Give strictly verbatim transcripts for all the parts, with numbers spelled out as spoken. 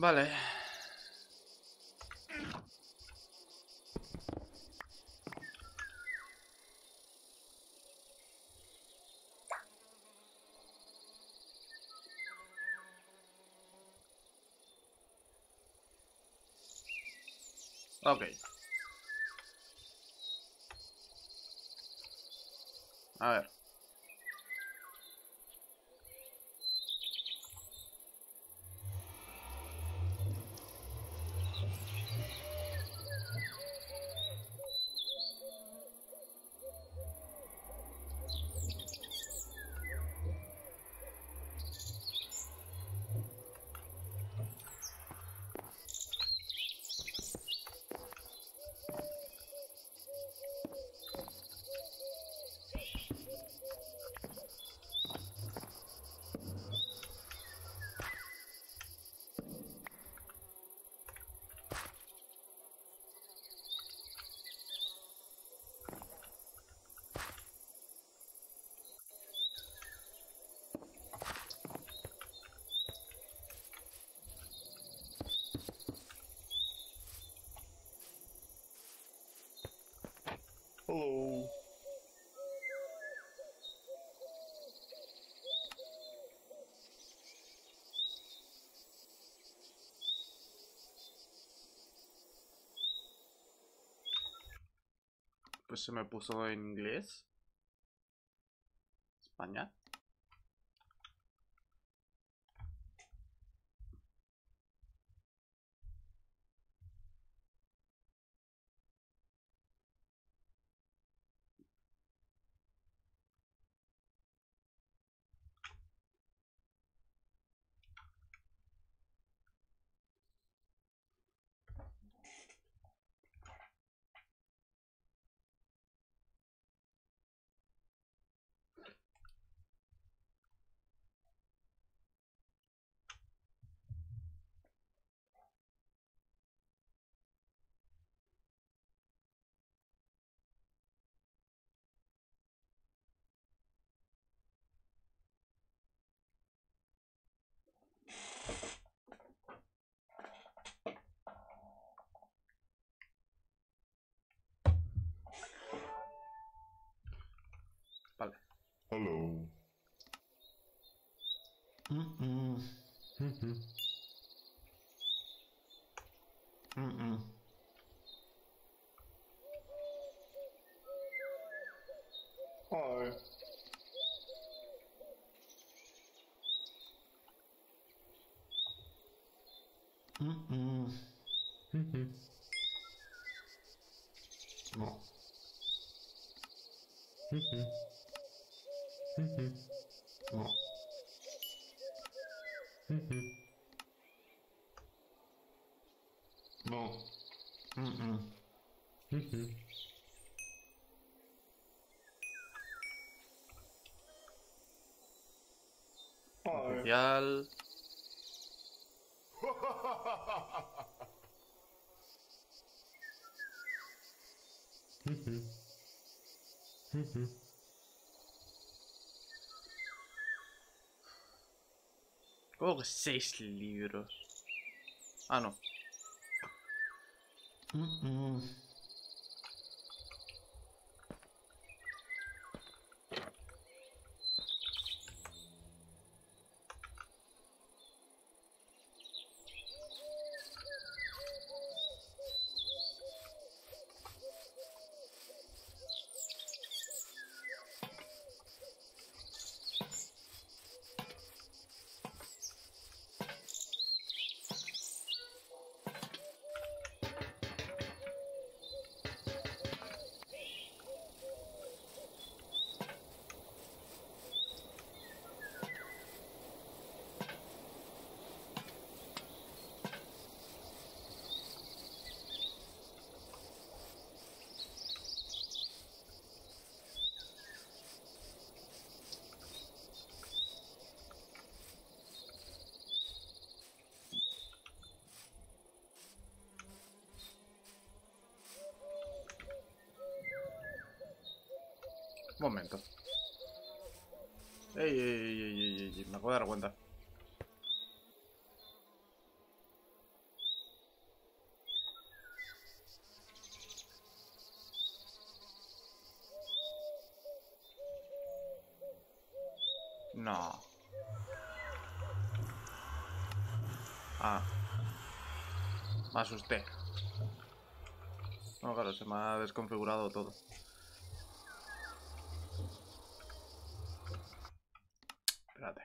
Vale. Ok. A ver. Oh. Pues se me puso en inglés. España. Hello. Mm-mm. Mm-mm. Mm-mm. Hi. Mm-mm. Mm-mm. No. Mm-mm. Mm-hmm. No. Mm-hmm. No. Mm-hmm. Mm-hmm. Oficial. Mm-hmm. Mm-hmm. Creo que seis libros. Ah, no. Mm-mm. Momento. Ey, ey, ey, ey, ey, me acabo de dar cuenta. Ah. Me asusté. No, claro, se me ha desconfigurado todo. Espérate.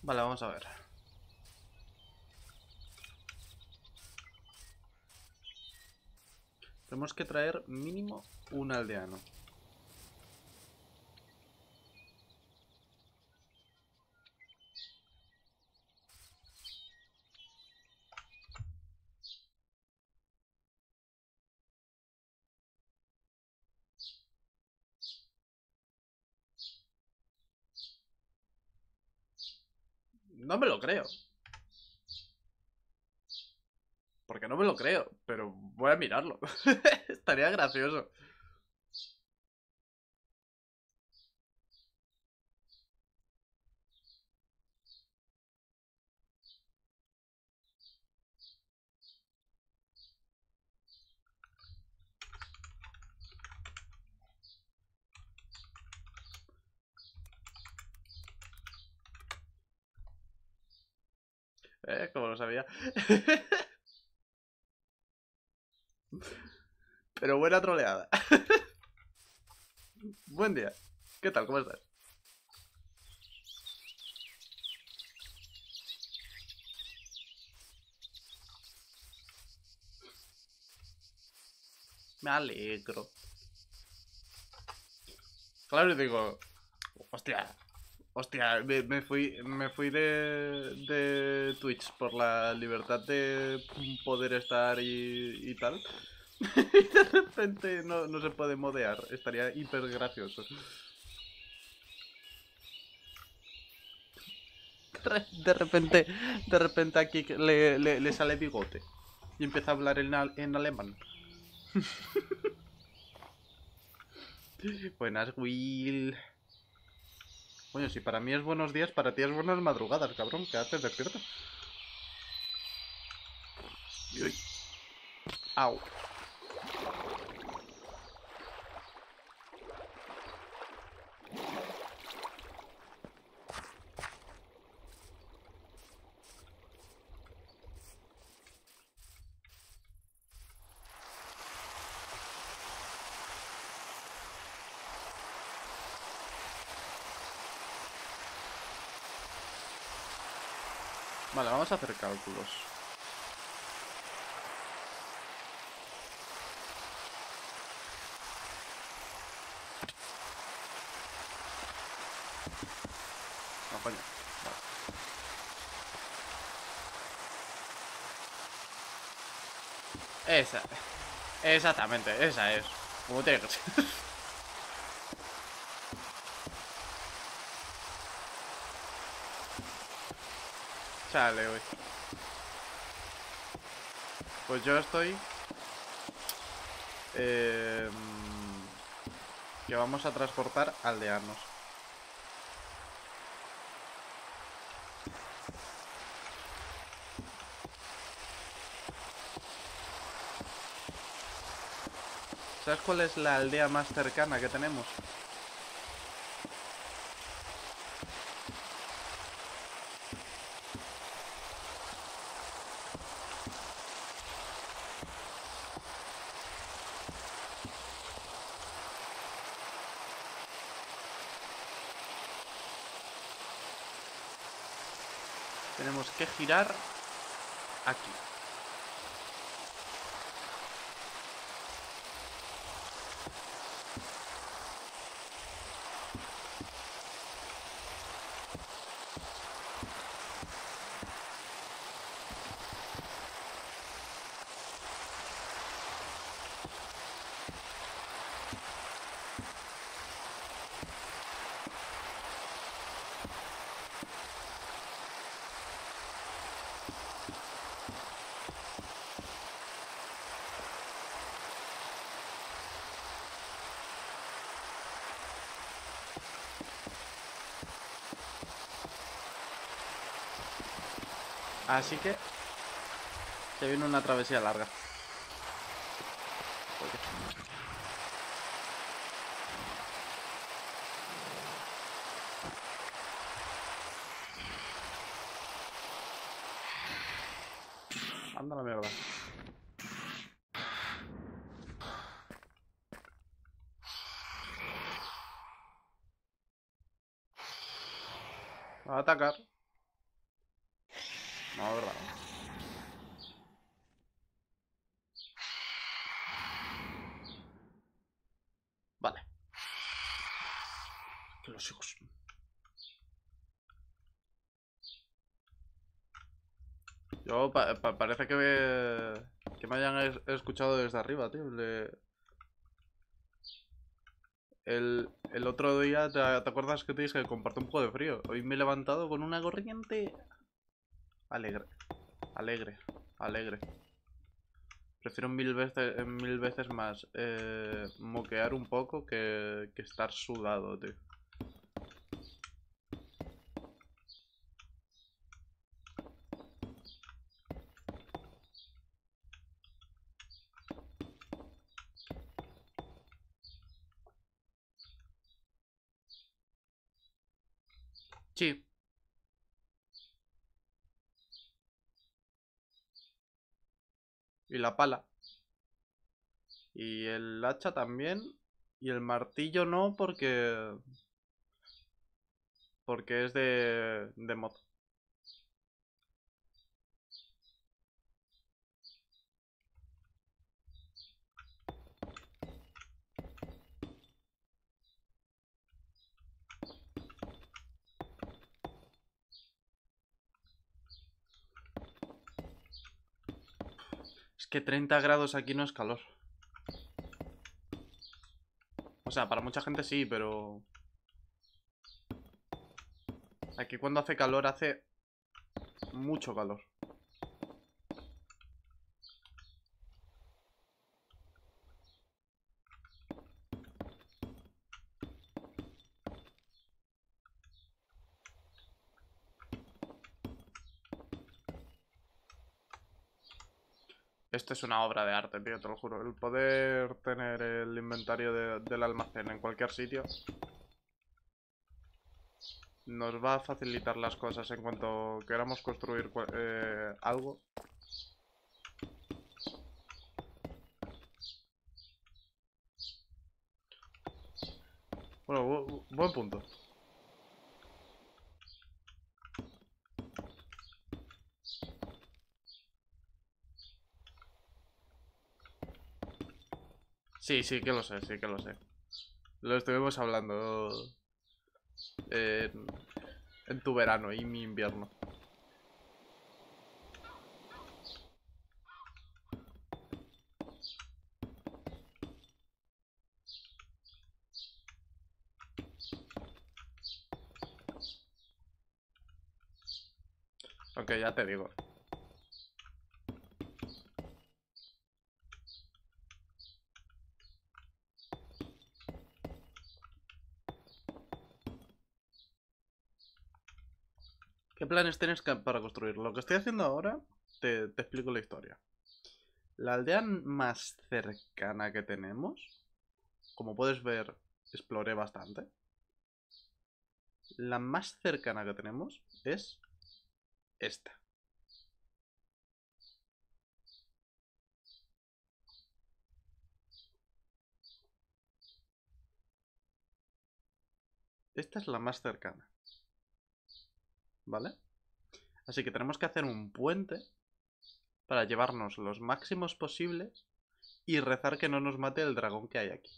Vale, vamos a ver. Tenemos que traer mínimo un aldeano. No me lo creo. Porque no me lo creo, pero voy a mirarlo. Estaría gracioso. Eh, como lo sabía. Pero buena troleada. Buen día. ¿Qué tal? ¿Cómo estás? Me alegro. Claro, digo... Hostia. Hostia, me, me fui, me fui de, de Twitch por la libertad de poder estar y, y tal. Y de repente no, no se puede modear. Estaría hiper gracioso. De repente, de repente aquí le, le, le sale bigote. Y empieza a hablar en, en alemán. Buenas, Will. Coño, si para mí es buenos días, para ti es buenas madrugadas, cabrón. ¿Qué haces despierto? Uy. Au. Vale, vamos a hacer cálculos. No, coño. Vale. Esa. Exactamente, esa es. Como tiene que ser. Chale, güey. Pues yo estoy... Eh, que vamos a transportar aldeanos. ¿Sabes cuál es la aldea más cercana que tenemos? Tenemos que girar aquí. Así que se viene una travesía larga. Anda la mierda. Va a atacar. No, verdad. Vale. Que los hijos. Yo pa pa parece que me... que me hayan es escuchado desde arriba, tío. Le... El, el otro día, ¿te, ¿te acuerdas que te dije que compartí un poco de frío? Hoy me he levantado con una corriente... Alegre, alegre, alegre. Prefiero mil veces, mil veces más eh, moquear un poco que, que estar sudado, tío. Sí. Y la pala. Y el hacha también. Y el martillo no, porque... Porque es de... de mod. Que treinta grados aquí no es calor. O sea, para mucha gente sí, pero... Aquí cuando hace calor, hace mucho calor. Esto es una obra de arte, tío, te lo juro. El poder tener el inventario de, del almacén en cualquier sitio nos va a facilitar las cosas en cuanto queramos construir eh, algo. Bueno, bu buen punto. Sí, sí que lo sé, sí que lo sé. Lo estuvimos hablando en, en tu verano y mi invierno. Aunque ya te digo. ¿Qué planes tienes para construir? Lo que estoy haciendo ahora, te, te explico la historia. La aldea más cercana que tenemos, como puedes ver, exploré bastante. La más cercana que tenemos es... esta. Esta es la más cercana. ¿Vale? Así que tenemos que hacer un puente para llevarnos los máximos posibles y rezar que no nos mate el dragón que hay aquí.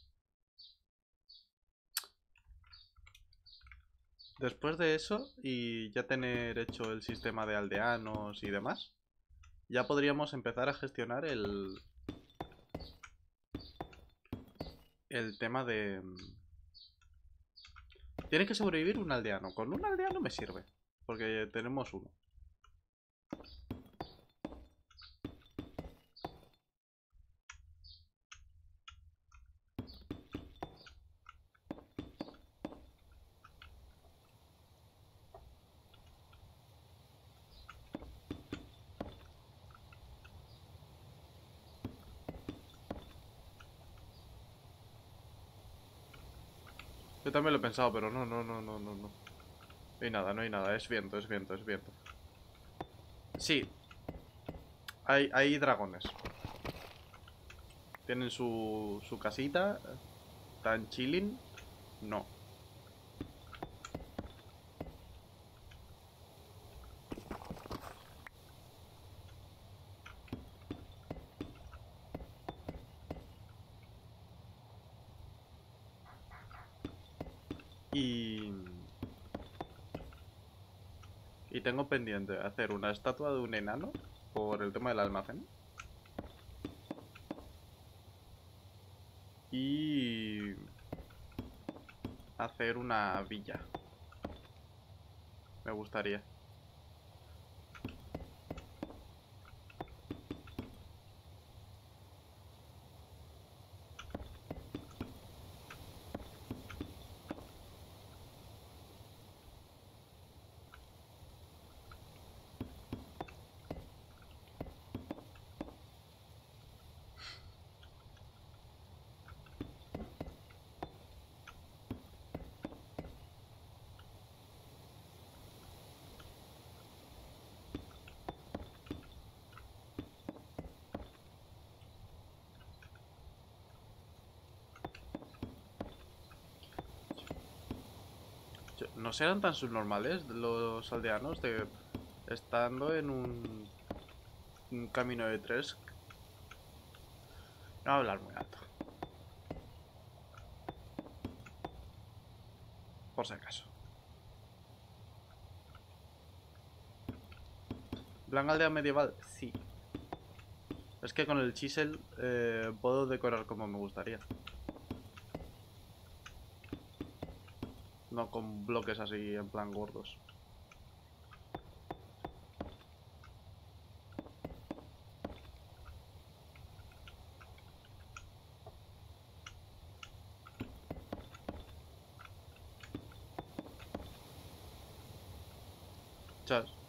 Después de eso, y ya tener hecho el sistema de aldeanos y demás, ya podríamos empezar a gestionar el... el tema de... Tiene que sobrevivir un aldeano. Con un aldeano me sirve, porque tenemos uno. Yo también lo he pensado, pero no, no, no, no, no, no. No hay nada, no hay nada. Es viento, es viento, es viento. Sí. Hay, hay dragones. Tienen su, su casita. ¿Tan chilling? No. Y... y tengo pendiente hacer una estatua de un enano por el tema del almacén. Y... hacer una villa. Me gustaría. No serán tan subnormales los aldeanos de estando en un, un camino de tres. No voy a hablar muy alto. Por si acaso. ¿Blanca aldea medieval? Sí. Es que con el chisel eh, puedo decorar como me gustaría. No con bloques así, en plan gordos. Chao.